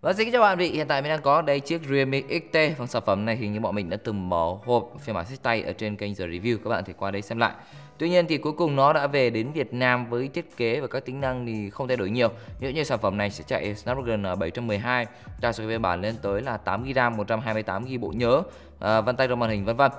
Và xin chào bạn vị, hiện tại mình đang có đây chiếc Realme XT. Phần sản phẩm này hình như bọn mình đã từng mở hộp phiên bản xách tay ở trên kênh The Review, các bạn thể qua đây xem lại. Tuy nhiên thì cuối cùng nó đã về đến Việt Nam với thiết kế và các tính năng thì không thay đổi nhiều. Nếu như sản phẩm này sẽ chạy Snapdragon 712, trang sử phiên bản lên tới là 8GB, 128GB bộ nhớ, vân tay trong màn hình vân vân.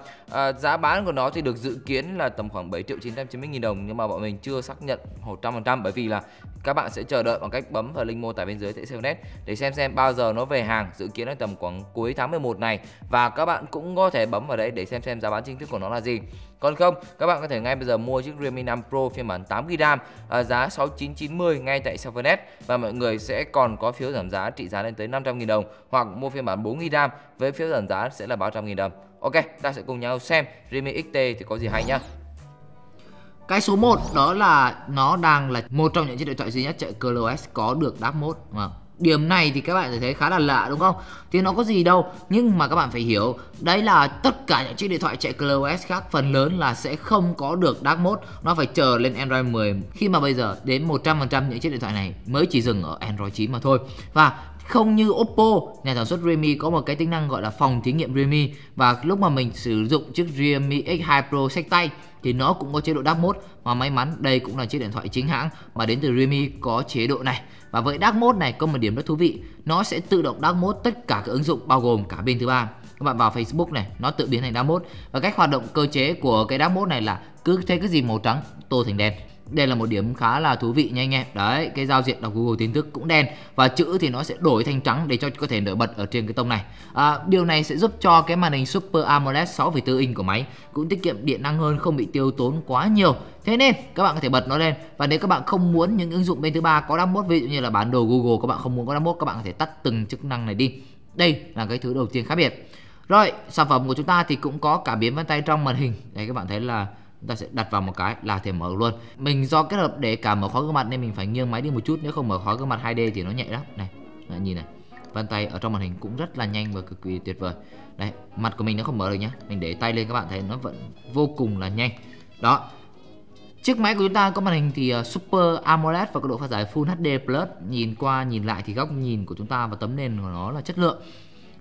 Giá bán của nó thì được dự kiến là tầm khoảng 7.990.000 đồng, nhưng mà bọn mình chưa xác nhận 100% bởi vì là các bạn sẽ chờ đợi bằng cách bấm vào link mô tả bên dưới tại CellphoneS để xem bao giờ nó về hàng, dự kiến là tầm khoảng cuối tháng 11 này, và các bạn cũng có thể bấm vào đấy để xem giá bán chính thức của nó là gì. Còn không, các bạn có thể ngay bây giờ mua chiếc Realme 5 Pro phiên bản 8GB giá 6990 ngay tại CellphoneS, và mọi người sẽ còn có phiếu giảm giá trị giá lên tới 500.000 đồng, hoặc mua phiên bản 4GB với phiếu giảm giá sẽ là 300.000 đồng. Ok, ta sẽ cùng nhau xem Realme XT thì có gì hay nhá. Cái số 1 đó là nó đang là một trong những chiếc điện thoại duy nhất chạy ColorOS có được dark mode. Điểm này thì các bạn thấy khá là lạ đúng không? Thì nó có gì đâu, nhưng mà các bạn phải hiểu, đấy là tất cả những chiếc điện thoại chạy ColorOS khác phần lớn là sẽ không có được dark mode, nó phải chờ lên Android 10, khi mà bây giờ đến 100% những chiếc điện thoại này mới chỉ dừng ở Android 9 mà thôi. Và không như Oppo, nhà sản xuất Realme có một cái tính năng gọi là phòng thí nghiệm Realme, và lúc mà mình sử dụng chiếc Realme X2 Pro xách tay thì nó cũng có chế độ dark mode, mà may mắn đây cũng là chiếc điện thoại chính hãng mà đến từ Realme có chế độ này. Và với dark mode này có một điểm rất thú vị, nó sẽ tự động dark mode tất cả các ứng dụng bao gồm cả bên thứ ba. Các bạn vào Facebook này, nó tự biến thành dark mode, và cách hoạt động cơ chế của cái dark mode này là cứ thấy cái gì màu trắng tô thành đen. Đây là một điểm khá là thú vị nha anh em. Đấy, cái giao diện đọc Google tin tức cũng đen, và chữ thì nó sẽ đổi thành trắng để cho có thể nổi bật ở trên cái tông này. Điều này sẽ giúp cho cái màn hình Super AMOLED 6,4 inch của máy cũng tiết kiệm điện năng hơn, không bị tiêu tốn quá nhiều. Thế nên các bạn có thể bật nó lên, và nếu các bạn không muốn những ứng dụng bên thứ ba có dark mode, ví dụ như là bản đồ Google các bạn không muốn có dark mode, các bạn có thể tắt từng chức năng này đi. Đây là cái thứ đầu tiên khác biệt. Rồi, sản phẩm của chúng ta thì cũng có cảm biến vân tay trong màn hình. Đây các bạn thấy là chúng ta sẽ đặt vào một cái là thể mở luôn. Mình do kết hợp để cả mở khóa gương mặt nên mình phải nghiêng máy đi một chút, nếu không mở khóa gương mặt 2D thì nó nhạy lắm. Này, nhìn này, vân tay ở trong màn hình cũng rất là nhanh và cực kỳ tuyệt vời. Đấy, mặt của mình nó không mở được nhá, mình để tay lên các bạn thấy nó vẫn vô cùng là nhanh. Đó, chiếc máy của chúng ta có màn hình thì Super AMOLED và có độ phân giải Full HD Plus. Nhìn qua nhìn lại thì góc nhìn của chúng ta và tấm nền của nó là chất lượng.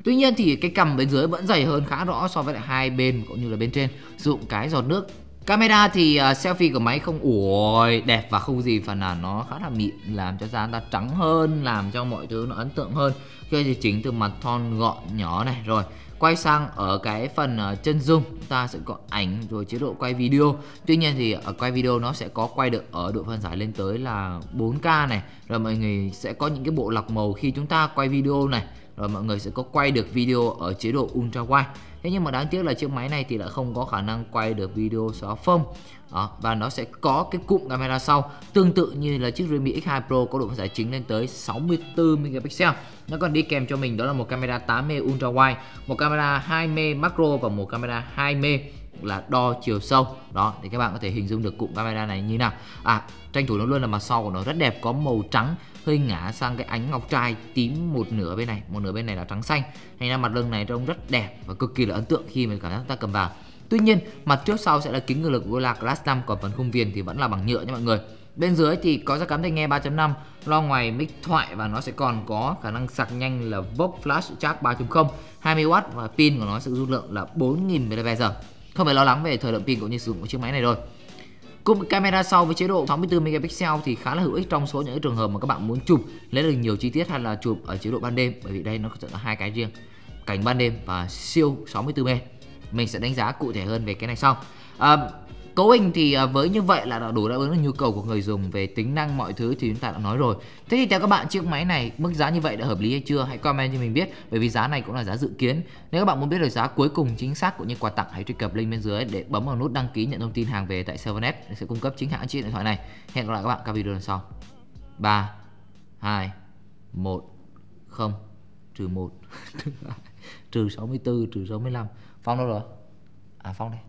Tuy nhiên thì cái cằm bên dưới vẫn dày hơn khá rõ so với lại hai bên cũng như là bên trên. Sử dụng cái giọt nước. Camera thì selfie của máy không ủi đẹp và không gì phản nản, nó khá là mịn, làm cho da ta trắng hơn, làm cho mọi thứ nó ấn tượng hơn. Khi thì chính từ mặt thon gọn nhỏ này, rồi quay sang ở cái phần chân zoom ta sẽ có ảnh, rồi chế độ quay video. Tuy nhiên thì ở quay video nó sẽ có quay được ở độ phân giải lên tới là 4K này, rồi mọi người sẽ có những cái bộ lọc màu khi chúng ta quay video này, rồi mọi người sẽ có quay được video ở chế độ ultra wide. Thế nhưng mà đáng tiếc là chiếc máy này thì lại không có khả năng quay được video xóa phông. Đó, và nó sẽ có cái cụm camera sau tương tự như là chiếc Realme X2 Pro có độ phân giải chính lên tới 64 megapixel. Nó còn đi kèm cho mình đó là một camera 8M ultra wide, một camera 2M macro và một camera 2M là đo chiều sâu. Đó, thì các bạn có thể hình dung được cụm camera này như nào. Tranh thủ nó luôn là mặt sau của nó rất đẹp, có màu trắng hơi ngả sang cái ánh ngọc trai tím một nửa bên này, một nửa bên này là trắng xanh, thành ra mặt lưng này trông rất đẹp và cực kỳ là ấn tượng khi mình cảm giác ta cầm vào. Tuy nhiên mặt trước sau sẽ là kính cường lực Gorilla Glass 5, còn phần khung viền thì vẫn là bằng nhựa nha mọi người. Bên dưới thì có jack cắm tai nghe 3.5, loa ngoài, mic thoại, và nó sẽ còn có khả năng sạc nhanh là VOOC Flash Charge 3.0 20W, và pin của nó sẽ dung lượng là 4000 mAh. Không phải lo lắng về thời lượng pin cũng như sử dụng của chiếc máy này rồi. Cụm camera sau với chế độ 64 megapixel thì khá là hữu ích trong số những trường hợp mà các bạn muốn chụp lấy được nhiều chi tiết hay là chụp ở chế độ ban đêm, bởi vì đây nó có hai cái riêng, cảnh ban đêm và siêu 64p. Mình sẽ đánh giá cụ thể hơn về cái này sau. Cấu hình thì với như vậy là đã đủ đáp ứng được nhu cầu của người dùng. Về tính năng mọi thứ thì chúng ta đã nói rồi. Thế thì theo các bạn chiếc máy này mức giá như vậy đã hợp lý hay chưa? Hãy comment cho mình biết, bởi vì giá này cũng là giá dự kiến. Nếu các bạn muốn biết được giá cuối cùng chính xác cũng như quà tặng, hãy truy cập link bên dưới để bấm vào nút đăng ký nhận thông tin hàng về tại CellphoneS sẽ cung cấp chính hãng chiếc điện thoại này. Hẹn gặp lại các bạn các video lần sau. 3 2 1 0 -1 (trừ 64 -65). Phong đâu rồi? Phong đây.